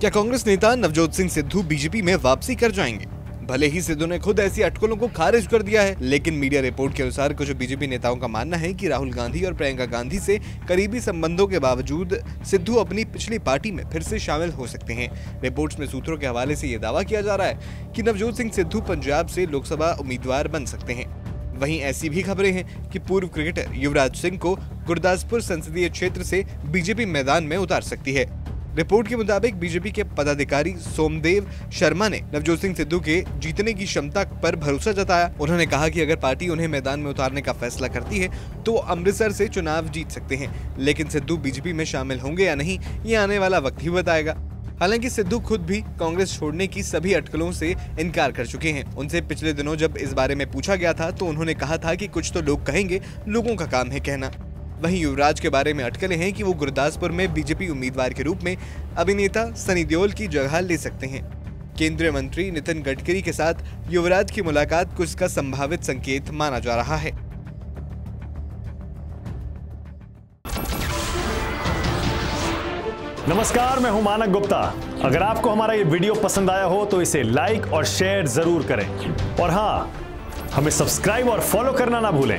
क्या कांग्रेस नेता नवजोत सिंह सिद्धू बीजेपी में वापसी कर जाएंगे? भले ही सिद्धू ने खुद ऐसी अटकलों को खारिज कर दिया है, लेकिन मीडिया रिपोर्ट के अनुसार कुछ बीजेपी नेताओं का मानना है कि राहुल गांधी और प्रियंका गांधी से करीबी संबंधों के बावजूद सिद्धू अपनी पिछली पार्टी में फिर से शामिल हो सकते हैं। रिपोर्ट्स में सूत्रों के हवाले से ये दावा किया जा रहा है कि नवजोत सिंह सिद्धू पंजाब से लोकसभा उम्मीदवार बन सकते हैं। वहीं ऐसी भी खबरें हैं कि पूर्व क्रिकेटर युवराज सिंह को गुरदासपुर संसदीय क्षेत्र से बीजेपी मैदान में उतार सकती है। रिपोर्ट के मुताबिक बीजेपी के पदाधिकारी सोमदेव शर्मा ने नवजोत सिंह सिद्धू के जीतने की क्षमता पर भरोसा जताया। उन्होंने कहा कि अगर पार्टी उन्हें मैदान में उतारने का फैसला करती है तो अमृतसर से चुनाव जीत सकते हैं, लेकिन सिद्धू बीजेपी में शामिल होंगे या नहीं ये आने वाला वक्त ही बताएगा। हालांकि सिद्धू खुद भी कांग्रेस छोड़ने की सभी अटकलों से इनकार कर चुके हैं। उनसे पिछले दिनों जब इस बारे में पूछा गया था तो उन्होंने कहा था कि कुछ तो लोग कहेंगे, लोगों का काम है कहना। वहीं युवराज के बारे में अटकलें हैं कि वो गुरदासपुर में बीजेपी उम्मीदवार के रूप में अभिनेता सनी देओल की जगह ले सकते हैं। केंद्रीय मंत्री नितिन गडकरी के साथ युवराज की मुलाकात को इसका संभावित संकेत माना जा रहा है। नमस्कार, मैं हूं मानक गुप्ता। अगर आपको हमारा ये वीडियो पसंद आया हो तो इसे लाइक और शेयर जरूर करें, और हाँ, हमें सब्सक्राइब और फॉलो करना ना भूलें